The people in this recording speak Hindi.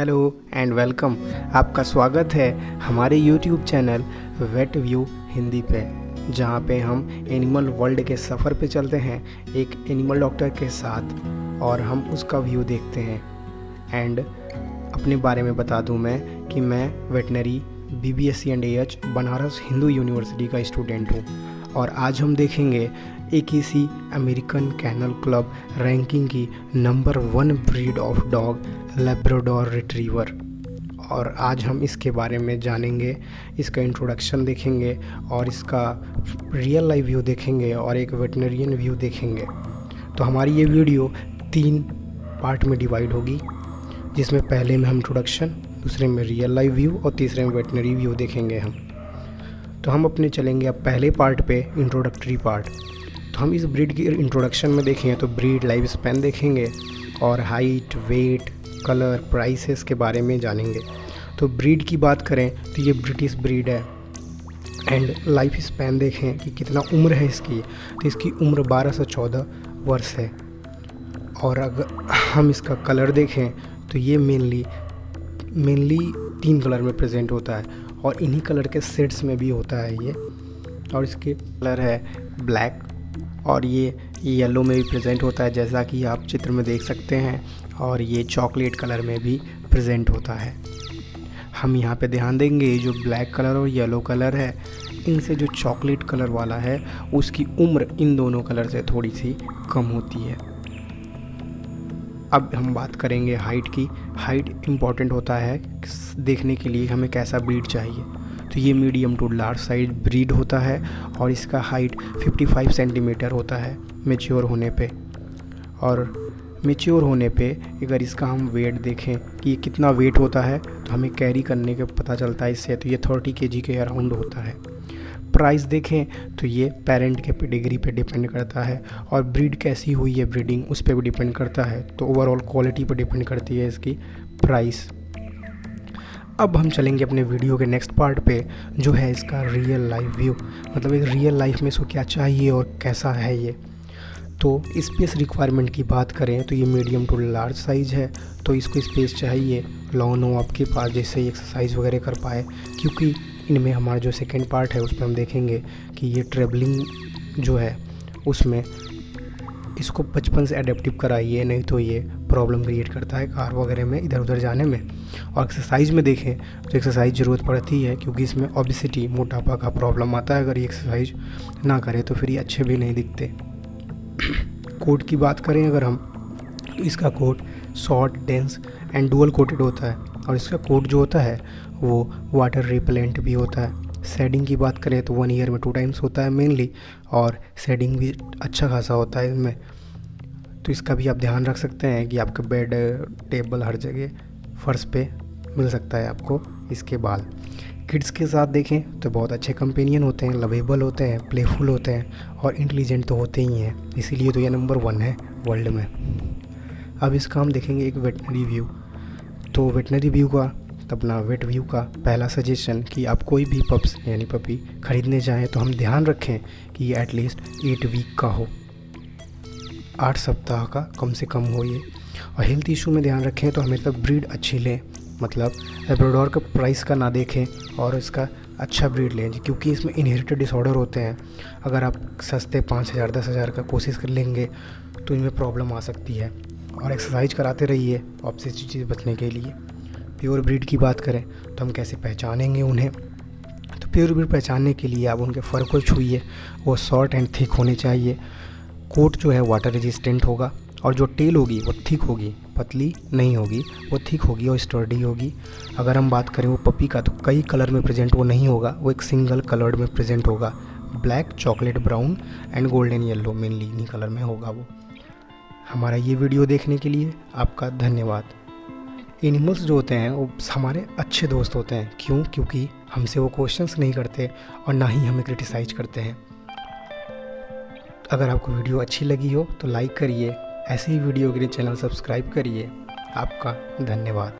हेलो एंड वेलकम, आपका स्वागत है हमारे YouTube channel vet view Hindi पे, जहाँ पे हम एनिमल वर्ल्ड के सफ़र पे चलते हैं एक एनिमल डॉक्टर के साथ और हम उसका व्यू देखते हैं। एंड अपने बारे में बता दूँ मैं कि मैं veterinary BBSc and AH Banaras Hindu university का स्टूडेंट हूँ और आज हम देखेंगे AKC American kennel club ranking की number 1 breed of dog Labrador retriever. और आज हम इसके बारे में जानेंगे, इसका इंट्रोडक्शन देखेंगे और इसका रियल लाइफ व्यू देखेंगे और एक वेटनरियन व्यू देखेंगे। तो हमारी ये वीडियो 3 पार्ट में डिवाइड होगी, जिसमें पहले में हम इंट्रोडक्शन, दूसरे में रियल लाइफ व्यू और तीसरे में वेटनरी व्यू देखेंगे हम। तो हम अपने चलेंगे अब पहले पार्ट पे, इंट्रोडक्टरी पार्ट। तो हम इस ब्रीड की इंट्रोडक्शन में देखेंगे तो ब्रीड लाइफ स्पैन देखेंगे और हाइट, वेट, कलर, प्राइसेस के बारे में जानेंगे। तो ब्रीड की बात करें तो ये ब्रिटिश ब्रीड है एंड लाइफ स्पैन देखें कि कितना उम्र है इसकी, तो इसकी उम्र 12 से 14 वर्ष है। और अगर हम इसका कलर देखें तो ये मेनली 3 कलर में प्रेजेंट होता है और इन्हीं कलर के शेड्स में भी होता है ये। और इसके कलर है ब्लैक और ये येलो में भी प्रेजेंट होता है जैसा कि आप चित्र में देख सकते हैं, और ये चॉकलेट कलर में भी प्रेजेंट होता है। हम यहाँ पे ध्यान देंगे जो ब्लैक कलर और येलो कलर है, इनसे जो चॉकलेट कलर वाला है उसकी उम्र इन दोनों कलर से थोड़ी सी कम होती है। अब हम बात करेंगे हाइट की। हाइट इम्पॉर्टेंट होता है देखने के लिए हमें कैसा ब्रीड चाहिए। तो ये medium to large size breed होता है और इसका हाइट 55 सेंटीमीटर होता है मेच्योर होने पे। और मेच्योर होने पे अगर इसका हम वेट देखें कि कितना वेट होता है तो हमें कैरी करने के पता चलता है इससे, तो ये 30 kg के अराउंड होता है। प्राइस देखें तो ये पेरेंट के पेडिग्री पे डिपेंड करता है और ब्रीड कैसी हुई है, ब्रीडिंग उस पे भी डिपेंड करता है, तो ओवरऑल क्वालिटी पे डिपेंड करती है इसकी प्राइस। अब हम चलेंगे अपने वीडियो के नेक्स्ट पार्ट पे जो है इसका रियल लाइफ व्यू, मतलब एक रियल लाइफ में इसको क्या चाहिए और कैसा है ये। तो स्पेस रिक्वायरमेंट की बात करें तो ये मीडियम टू लार्ज साइज़ है, तो इसको स्पेस चाहिए लॉन हो आपके पास जैसे एक्सरसाइज वगैरह कर पाए, क्योंकि इनमें हमारा जो सेकेंड पार्ट है उसमें हम देखेंगे कि ये ट्रेवलिंग जो है उसमें इसको बचपन से एडेप्टिव कराइए, नहीं तो ये प्रॉब्लम क्रिएट करता है कार वगैरह में इधर उधर जाने में। और एक्सरसाइज में देखें तो एक्सरसाइज ज़रूरत पड़ती है क्योंकि इसमें ओबेसिटी, मोटापा का प्रॉब्लम आता है, अगर ये एक्सरसाइज ना करे तो फिर ये अच्छे भी नहीं दिखते। कोट की बात करें अगर हम, इसका coat short, dense and dual coated होता है और इसका कोट जो होता है वो वाटर रिपेलेंट भी होता है। शेडिंग की बात करें तो 1 ईयर में 2 टाइम्स होता है मेनली, और शेडिंग भी अच्छा खासा होता है इसमें, तो इसका भी आप ध्यान रख सकते हैं कि आपके बेड, टेबल, हर जगह फर्श पे मिल सकता है आपको इसके बाल। किड्स के साथ देखें तो बहुत अच्छे कंपेनियन होते हैं, लवेबल होते हैं, प्लेफुल होते हैं और इंटेलिजेंट तो होते ही हैं, इसीलिए तो ये नंबर 1 है वर्ल्ड में। अब इसका हम देखेंगे एक वेटनरी व्यू। तो वेटनरी व्यू का अपना वेट व्यू का पहला सजेशन कि आप कोई भी पप्स यानी पपी ख़रीदने जाएं तो हम ध्यान रखें कि ये एटलीस्ट 8 वीक का हो, 8 सप्ताह का कम से कम हो ये। और हेल्थ इशू में ध्यान रखें तो हमेशा ब्रीड अच्छी लें, मतलब लैब्राडोर का प्राइस का ना देखें और इसका अच्छा ब्रीड लें, क्योंकि इसमें इनहेरिटेड डिसऑर्डर होते हैं। अगर आप सस्ते 5,000 10,000 का कोशिश कर लेंगे तो इनमें प्रॉब्लम आ सकती है। और एक्सरसाइज कराते रहिए आपसे चीज़ बचने के लिए। प्योर ब्रीड की बात करें तो हम कैसे पहचानेंगे उन्हें, तो प्योर ब्रीड पहचानने के लिए आप उनके फर को छूइए, वो शॉर्ट एंड थिक होने चाहिए। कोट जो है वाटर रेजिस्टेंट होगा और जो टेल होगी वो थिक होगी, पतली नहीं होगी, वो थिक होगी और स्टर्डी होगी। अगर हम बात करें वो पपी का तो कई कलर में प्रेजेंट वो नहीं होगा, वो एक सिंगल कलर्ड में प्रेजेंट होगा, black, chocolate brown and golden yellow, mainly इन्हीं कलर में होगा वो। हमारा ये वीडियो देखने के लिए आपका धन्यवाद। एनिमल्स जो होते हैं वो हमारे अच्छे दोस्त होते हैं, क्यों? क्योंकि हमसे वो क्वेश्चंस नहीं करते और ना ही हमें क्रिटिसाइज करते हैं। अगर आपको वीडियो अच्छी लगी हो तो लाइक करिए, ऐसे ही वीडियो के लिए चैनल सब्सक्राइब करिए। आपका धन्यवाद।